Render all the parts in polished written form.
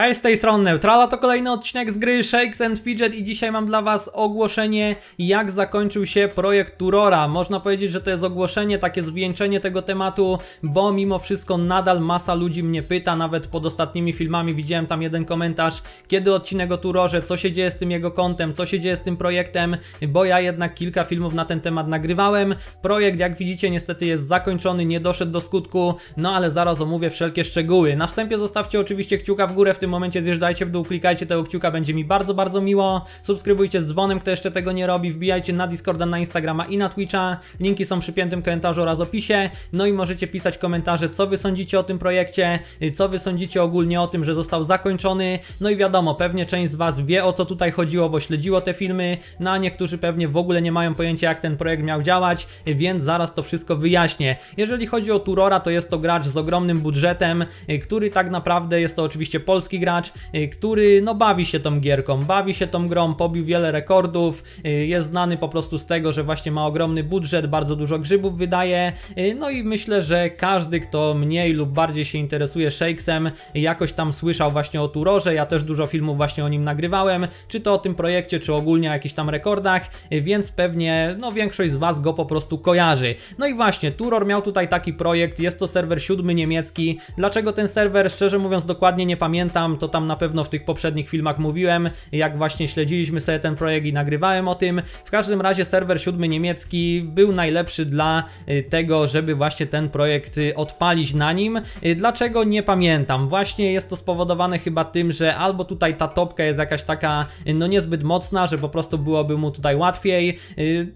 Hej, z tej strony Neutrala, to kolejny odcinek z gry Shakes and Fidget i dzisiaj mam dla was ogłoszenie, jak zakończył się projekt Turora. Można powiedzieć, że to jest ogłoszenie, takie zwieńczenie tego tematu, bo mimo wszystko nadal masa ludzi mnie pyta, nawet pod ostatnimi filmami widziałem tam jeden komentarz, kiedy odcinek o Turorze, co się dzieje z tym jego kontem, co się dzieje z tym projektem, bo ja jednak kilka filmów na ten temat nagrywałem. Projekt, jak widzicie, niestety jest zakończony, nie doszedł do skutku, no ale zaraz omówię wszelkie szczegóły. Na wstępie zostawcie oczywiście kciuka w górę, w tym momencie zjeżdżajcie w dół, klikajcie tego kciuka, będzie mi bardzo, bardzo miło. Subskrybujcie z dzwonem, kto jeszcze tego nie robi, wbijajcie na Discorda, na Instagrama i na Twitcha. Linki są przy piętym komentarzu oraz opisie. No i możecie pisać komentarze, co wy sądzicie o tym projekcie, co wy sądzicie ogólnie o tym, że został zakończony. No i wiadomo, pewnie część z was wie, o co tutaj chodziło, bo śledziło te filmy, no a niektórzy pewnie w ogóle nie mają pojęcia, jak ten projekt miał działać, więc zaraz to wszystko wyjaśnię. Jeżeli chodzi o Turora, to jest to gracz z ogromnym budżetem, który tak naprawdę jest to oczywiście polski gracz, który no bawi się tą gierką, bawi się tą grą, pobił wiele rekordów, jest znany po prostu z tego, że właśnie ma ogromny budżet, bardzo dużo grzybów wydaje, no i myślę, że każdy, kto mniej lub bardziej się interesuje Shakesem, jakoś tam słyszał właśnie o Turorze. Ja też dużo filmów właśnie o nim nagrywałem, czy to o tym projekcie, czy ogólnie o jakichś tam rekordach, więc pewnie no większość z was go po prostu kojarzy. No i właśnie, Turor miał tutaj taki projekt, jest to serwer 7 niemiecki. Dlaczego ten serwer? Szczerze mówiąc dokładnie nie pamiętam, to tam na pewno w tych poprzednich filmach mówiłem, jak właśnie śledziliśmy sobie ten projekt i nagrywałem o tym. W każdym razie serwer 7 niemiecki był najlepszy dla tego, żeby właśnie ten projekt odpalić na nim. Dlaczego? Nie pamiętam. Właśnie jest to spowodowane chyba tym, że albo tutaj ta topka jest jakaś taka no niezbyt mocna, że po prostu byłoby mu tutaj łatwiej.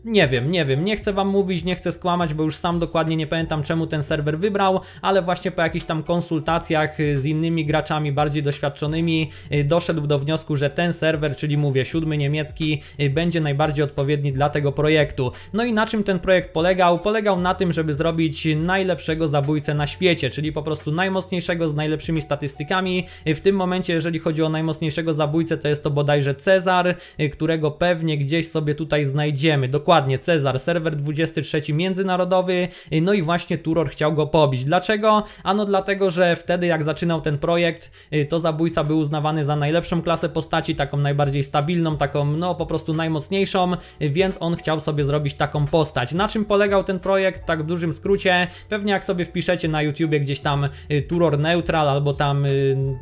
Nie wiem, nie chcę wam mówić, nie chcę skłamać, bo już sam dokładnie nie pamiętam, czemu ten serwer wybrał, ale właśnie po jakichś tam konsultacjach z innymi graczami bardziej doświadczonymi doszedł do wniosku, że ten serwer, czyli mówię 7 niemiecki, będzie najbardziej odpowiedni dla tego projektu. No i na czym ten projekt polegał? Polegał na tym, żeby zrobić najlepszego zabójcę na świecie, czyli po prostu najmocniejszego z najlepszymi statystykami. W tym momencie, jeżeli chodzi o najmocniejszego zabójcę, to jest to bodajże Cezar, którego pewnie gdzieś sobie tutaj znajdziemy. Dokładnie, Cezar, serwer 23 międzynarodowy, no i właśnie Turor chciał go pobić. Dlaczego? Ano dlatego, że wtedy jak zaczynał ten projekt, to zabójca był uznawany za najlepszą klasę postaci, taką najbardziej stabilną, taką no po prostu najmocniejszą, więc on chciał sobie zrobić taką postać. Na czym polegał ten projekt? Tak w dużym skrócie, pewnie jak sobie wpiszecie na YouTubie gdzieś tam Turor Neutral albo tam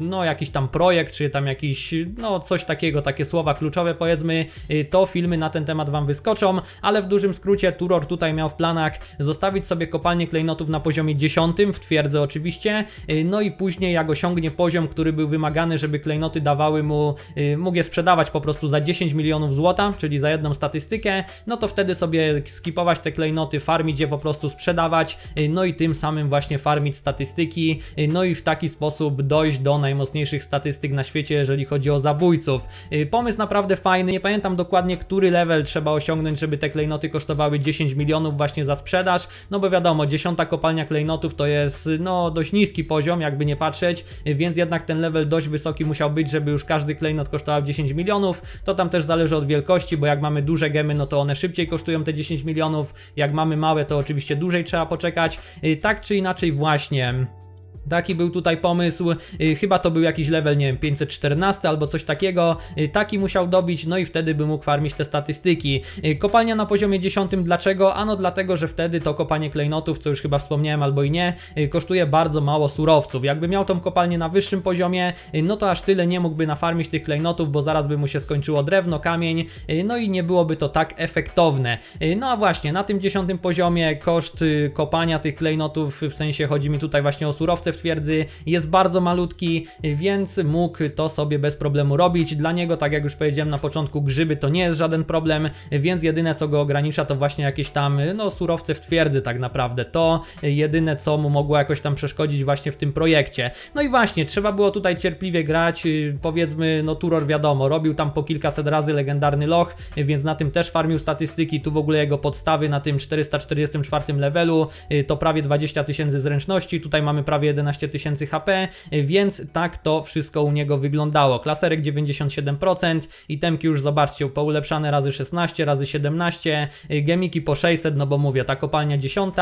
no jakiś tam projekt, czy tam jakiś no coś takiego, takie słowa kluczowe powiedzmy, to filmy na ten temat wam wyskoczą, ale w dużym skrócie Turor tutaj miał w planach zostawić sobie kopalnię klejnotów na poziomie 10, w twierdze oczywiście, no i później jak osiągnie poziom, który był wymagany, żeby klejnoty dawały mu, mógł je sprzedawać po prostu za 10 milionów złota, czyli za jedną statystykę, no to wtedy sobie skipować te klejnoty, farmić je po prostu, sprzedawać, no i tym samym właśnie farmić statystyki, no i w taki sposób dojść do najmocniejszych statystyk na świecie, jeżeli chodzi o zabójców. Pomysł naprawdę fajny, nie pamiętam dokładnie, który level trzeba osiągnąć, żeby te klejnoty kosztowały 10 milionów właśnie za sprzedaż, no bo wiadomo, 10. kopalnia klejnotów to jest no dość niski poziom, jakby nie patrzeć, więc jednak ten level dość wysoki musiał być, żeby już każdy klejnot kosztował 10 milionów, to tam też zależy od wielkości, bo jak mamy duże gemy, no to one szybciej kosztują te 10 milionów, jak mamy małe, to oczywiście dłużej trzeba poczekać, tak czy inaczej właśnie. Taki był tutaj pomysł, chyba to był jakiś level, nie wiem, 514 albo coś takiego, taki musiał dobić, no i wtedy by mógł farmić te statystyki. Kopalnia na poziomie 10, dlaczego? Ano dlatego, że wtedy to kopanie klejnotów, co już chyba wspomniałem albo i nie, kosztuje bardzo mało surowców. Jakby miał tą kopalnię na wyższym poziomie, no to aż tyle nie mógłby nafarmić tych klejnotów, bo zaraz by mu się skończyło drewno, kamień, no i nie byłoby to tak efektowne. No a właśnie, na tym 10. poziomie koszt kopania tych klejnotów, w sensie chodzi mi tutaj właśnie o surowce w twierdzy, jest bardzo malutki, więc mógł to sobie bez problemu robić. Dla niego, tak jak już powiedziałem na początku, grzyby to nie jest żaden problem, więc jedyne co go ogranicza to właśnie jakieś tam no surowce w twierdzy tak naprawdę. To jedyne co mu mogło jakoś tam przeszkodzić właśnie w tym projekcie. No i właśnie, trzeba było tutaj cierpliwie grać, powiedzmy, no Turor wiadomo, robił tam po kilkaset razy legendarny loch, więc na tym też farmił statystyki, tu w ogóle jego podstawy na tym 444 levelu, to prawie 20 tysięcy zręczności, tutaj mamy prawie 11 tysięcy HP, więc tak to wszystko u niego wyglądało. Klaserek 97%, itemki już zobaczcie, poulepszane razy 16, razy 17, gemiki po 600, no bo mówię, ta kopalnia 10,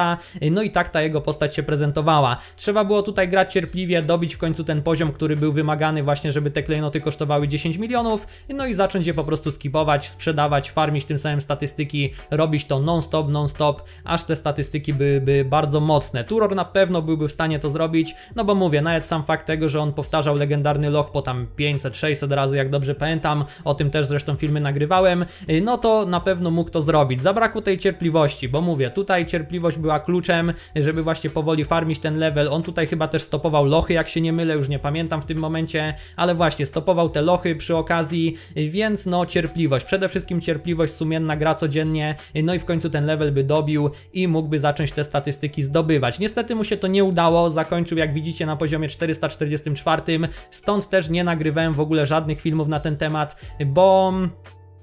no i tak ta jego postać się prezentowała. Trzeba było tutaj grać cierpliwie, dobić w końcu ten poziom, który był wymagany właśnie, żeby te klejnoty kosztowały 10 milionów, no i zacząć je po prostu skipować, sprzedawać, farmić tym samym statystyki, robić to non stop, aż te statystyki były bardzo mocne. Turor na pewno byłby w stanie to zrobić, no bo mówię, nawet sam fakt tego, że on powtarzał legendarny loch po tam 500-600 razy, jak dobrze pamiętam, o tym też zresztą filmy nagrywałem, no to na pewno mógł to zrobić. Zabrakło tej cierpliwości, bo mówię, tutaj cierpliwość była kluczem, żeby właśnie powoli farmić ten level. On tutaj chyba też stopował lochy, jak się nie mylę, już nie pamiętam w tym momencie, ale właśnie stopował te lochy przy okazji, więc no cierpliwość, przede wszystkim cierpliwość, sumienna gra codziennie, no i w końcu ten level by dobił i mógłby zacząć te statystyki zdobywać. Niestety mu się to nie udało, zakończył jak widzicie na poziomie 444, stąd też nie nagrywałem w ogóle żadnych filmów na ten temat, bo...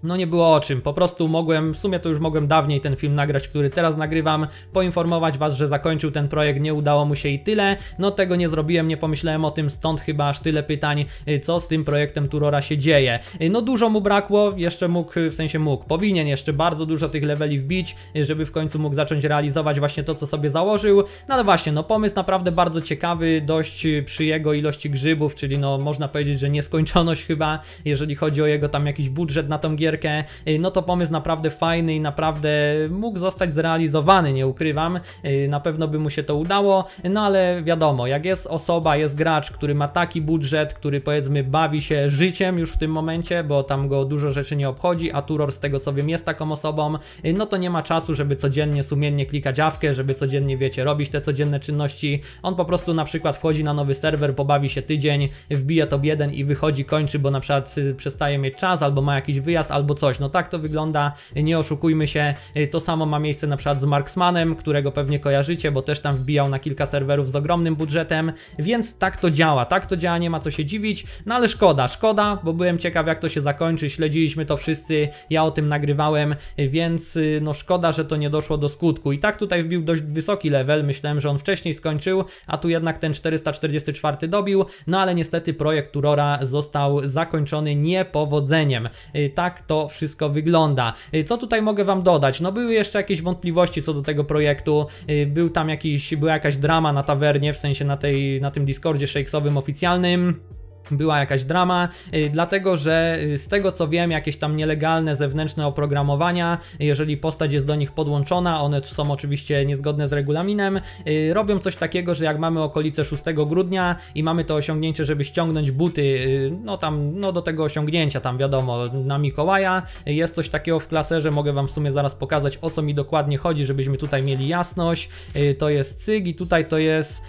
no nie było o czym, po prostu mogłem, w sumie to już mogłem dawniej ten film nagrać, który teraz nagrywam, poinformować was, że zakończył ten projekt, nie udało mu się i tyle. No tego nie zrobiłem, nie pomyślałem o tym, stąd chyba aż tyle pytań, co z tym projektem Turora się dzieje. No dużo mu brakło, jeszcze mógł, w sensie mógł, powinien jeszcze bardzo dużo tych leveli wbić, żeby w końcu mógł zacząć realizować właśnie to, co sobie założył. No ale właśnie, no pomysł naprawdę bardzo ciekawy, dość przy jego ilości grzybów, czyli no można powiedzieć, że nieskończoność chyba, jeżeli chodzi o jego tam jakiś budżet na tą gierkę, no to pomysł naprawdę fajny i naprawdę mógł zostać zrealizowany, nie ukrywam, na pewno by mu się to udało, no ale wiadomo, jak jest osoba, jest gracz, który ma taki budżet, który powiedzmy bawi się życiem już w tym momencie, bo tam go dużo rzeczy nie obchodzi, a Turor z tego co wiem jest taką osobą, no to nie ma czasu, żeby codziennie sumiennie klikać awkę, żeby codziennie wiecie, robić te codzienne czynności. On po prostu na przykład wchodzi na nowy serwer, pobawi się tydzień, wbije top 1 i wychodzi, kończy, bo na przykład przestaje mieć czas, albo ma jakiś wyjazd, albo coś, no tak to wygląda, nie oszukujmy się. To samo ma miejsce na przykład z Marksmanem, którego pewnie kojarzycie, bo też tam wbijał na kilka serwerów z ogromnym budżetem, więc tak to działa, nie ma co się dziwić, no ale szkoda, szkoda, bo byłem ciekaw jak to się zakończy, śledziliśmy to wszyscy, ja o tym nagrywałem, więc no szkoda, że to nie doszło do skutku. I tak tutaj wbił dość wysoki level, myślałem, że on wcześniej skończył, a tu jednak ten 444 dobił, no ale niestety projekt Turora został zakończony niepowodzeniem. Tak to wszystko wygląda. Co tutaj mogę wam dodać? No były jeszcze jakieś wątpliwości co do tego projektu, była jakaś drama na tawernie, w sensie na tym Discordzie Shakesowym oficjalnym. Była jakaś drama, dlatego że z tego co wiem, jakieś tam nielegalne zewnętrzne oprogramowania, jeżeli postać jest do nich podłączona, one są oczywiście niezgodne z regulaminem, robią coś takiego, że jak mamy okolice 6 grudnia i mamy to osiągnięcie, żeby ściągnąć buty, no tam, no do tego osiągnięcia tam wiadomo, na Mikołaja, jest coś takiego w klaserze, mogę wam w sumie zaraz pokazać o co mi dokładnie chodzi, żebyśmy tutaj mieli jasność. To jest cyg i tutaj to jest,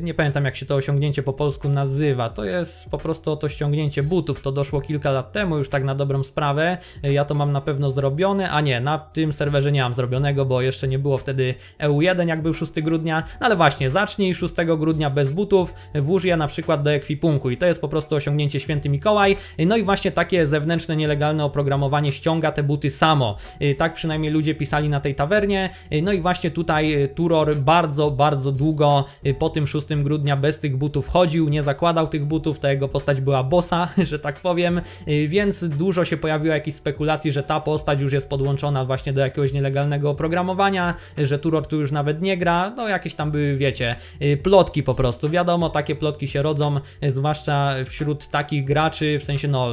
nie pamiętam jak się to osiągnięcie po polsku nazywa, to jest po prostu o to ściągnięcie butów, to doszło kilka lat temu już tak na dobrą sprawę, ja to mam na pewno zrobione, a nie, na tym serwerze nie mam zrobionego, bo jeszcze nie było wtedy EU1 jak był 6 grudnia, no ale właśnie, zacznij 6 grudnia bez butów, włóż je na przykład do ekwipunku i to jest po prostu osiągnięcie Święty Mikołaj, no i właśnie takie zewnętrzne nielegalne oprogramowanie ściąga te buty samo, tak przynajmniej ludzie pisali na tej tawernie, no i właśnie tutaj Turor bardzo długo po tym 6 grudnia bez tych butów chodził, nie zakładał tych butów, tak jego postać była bossa, że tak powiem, więc dużo się pojawiło jakichś spekulacji, że ta postać już jest podłączona właśnie do jakiegoś nielegalnego oprogramowania, że Turor tu już nawet nie gra, no jakieś tam były, wiecie, plotki po prostu, wiadomo, takie plotki się rodzą, zwłaszcza wśród takich graczy, w sensie no,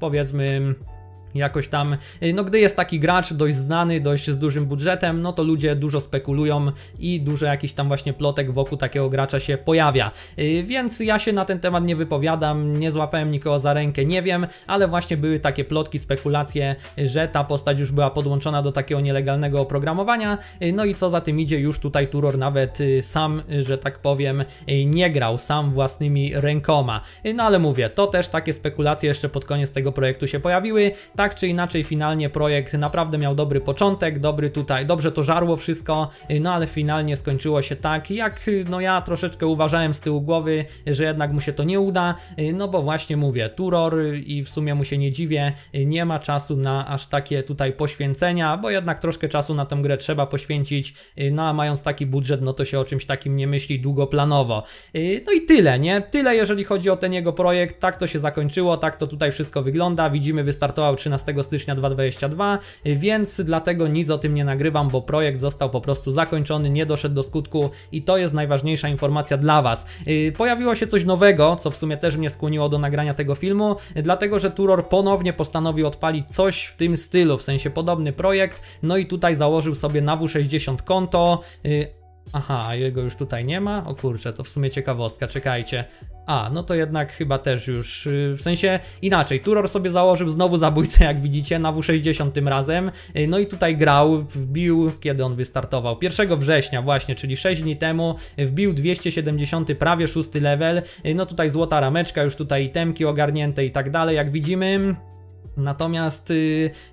powiedzmy... jakoś tam, no gdy jest taki gracz dość znany, dość z dużym budżetem, no to ludzie dużo spekulują i dużo jakichś tam właśnie plotek wokół takiego gracza się pojawia, więc ja się na ten temat nie wypowiadam, nie złapałem nikogo za rękę, nie wiem, ale właśnie były takie plotki, spekulacje, że ta postać już była podłączona do takiego nielegalnego oprogramowania, no i co za tym idzie, już tutaj Turor nawet sam, że tak powiem, nie grał, sam własnymi rękoma, no ale mówię, to też takie spekulacje jeszcze pod koniec tego projektu się pojawiły, tak tak czy inaczej finalnie projekt naprawdę miał dobry początek, dobry tutaj, dobrze to żarło wszystko, no ale finalnie skończyło się tak, jak no ja troszeczkę uważałem z tyłu głowy, że jednak mu się to nie uda, no bo właśnie mówię, Turor i w sumie mu się nie dziwię, nie ma czasu na aż takie tutaj poświęcenia, bo jednak troszkę czasu na tę grę trzeba poświęcić, no a mając taki budżet, no to się o czymś takim nie myśli długoplanowo. No i tyle, nie? Tyle jeżeli chodzi o ten jego projekt, tak to się zakończyło, tak to tutaj wszystko wygląda, widzimy wystartował 13 stycznia 2022, więc dlatego nic o tym nie nagrywam, bo projekt został po prostu zakończony, nie doszedł do skutku i to jest najważniejsza informacja dla Was. Pojawiło się coś nowego, co w sumie też mnie skłoniło do nagrania tego filmu, dlatego że Turor ponownie postanowił odpalić coś w tym stylu, w sensie podobny projekt, no i tutaj założył sobie na W60 konto. Aha, jego już tutaj nie ma? O kurczę, to w sumie ciekawostka, czekajcie. A, no to jednak chyba też już, w sensie inaczej, Turor sobie założył znowu zabójcę, jak widzicie, na W60 tym razem, no i tutaj grał, wbił, kiedy on wystartował? 1 września właśnie, czyli 6 dni temu, wbił 270, prawie 6 level, no tutaj złota rameczka, już tutaj itemki ogarnięte i tak dalej, jak widzimy. Natomiast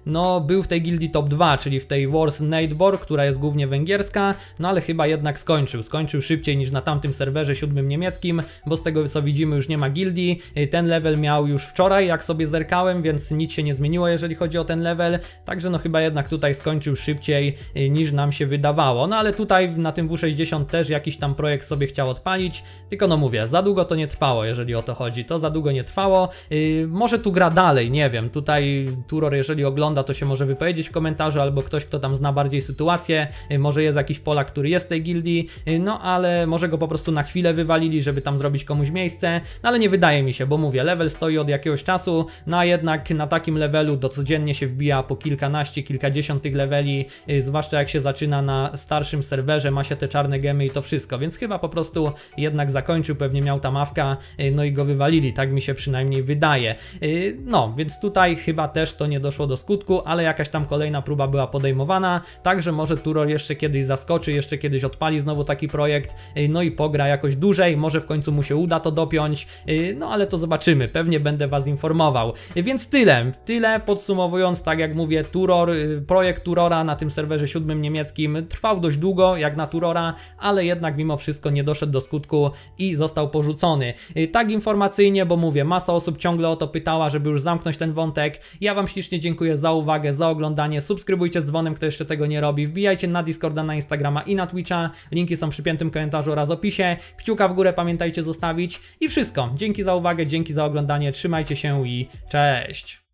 no, był w tej gildii top 2, czyli w tej Wars Nightbor, która jest głównie węgierska, no ale chyba jednak skończył szybciej niż na tamtym serwerze 7 niemieckim, bo z tego co widzimy już nie ma gildii, ten level miał już wczoraj, jak sobie zerkałem, więc nic się nie zmieniło jeżeli chodzi o ten level, także no chyba jednak tutaj skończył szybciej niż nam się wydawało, no ale tutaj na tym W60 też jakiś tam projekt sobie chciał odpalić, tylko no mówię, za długo to nie trwało, jeżeli o to chodzi, to za długo nie trwało, może tu gra dalej, nie wiem, tutaj Turor, jeżeli ogląda, to się może wypowiedzieć w komentarzu, albo ktoś, kto tam zna bardziej sytuację, może jest jakiś Polak, który jest w tej gildii, no ale może go po prostu na chwilę wywalili, żeby tam zrobić komuś miejsce, no ale nie wydaje mi się, bo mówię, level stoi od jakiegoś czasu, no a jednak na takim levelu do codziennie się wbija po kilkanaście, kilkadziesiąt tych leveli, zwłaszcza jak się zaczyna na starszym serwerze, ma się te czarne gemy i to wszystko, więc chyba po prostu jednak zakończył, pewnie miał tam awka, no i go wywalili, tak mi się przynajmniej wydaje. No, więc tutaj chyba też to nie doszło do skutku, ale jakaś tam kolejna próba była podejmowana, także może Turor jeszcze kiedyś zaskoczy, jeszcze kiedyś odpali znowu taki projekt, no i pogra jakoś dłużej, może w końcu mu się uda to dopiąć, no ale to zobaczymy, pewnie będę Was informował. Więc tyle podsumowując, tak jak mówię, Turor, projekt Turora na tym serwerze 7 niemieckim trwał dość długo, jak na Turora, ale jednak mimo wszystko nie doszedł do skutku i został porzucony. Tak informacyjnie, bo mówię, masa osób ciągle o to pytała, żeby już zamknąć ten wątek. Ja Wam ślicznie dziękuję za uwagę, za oglądanie, subskrybujcie z dzwonem, kto jeszcze tego nie robi, wbijajcie na Discorda, na Instagrama i na Twitcha, linki są przy piętym komentarzu oraz opisie, kciuka w górę pamiętajcie zostawić i wszystko. Dzięki za uwagę, dzięki za oglądanie, trzymajcie się i cześć!